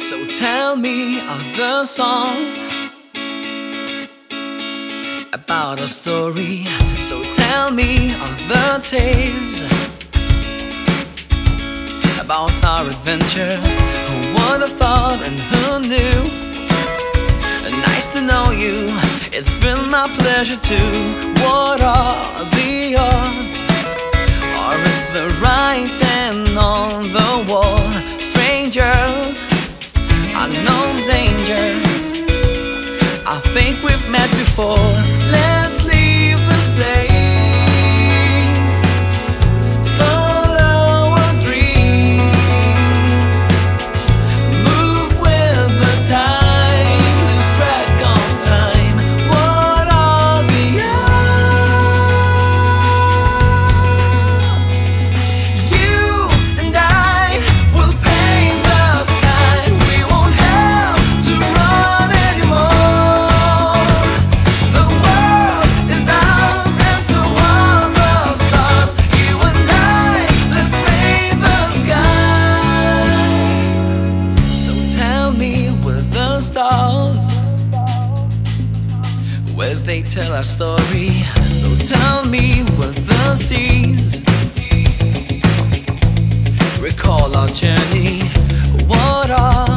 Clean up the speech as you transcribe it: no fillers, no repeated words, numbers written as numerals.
So tell me of the songs about a story. So tell me of the tales about our adventures. Who would have thought and who knew? Nice to know you, it's been my pleasure too. What are the odds? Or is the right hand on the wall? Strangers, unknown dangers, I think we've met before. Let's leave this place. Will they tell our story? So tell me, will the seas recall our journey? What are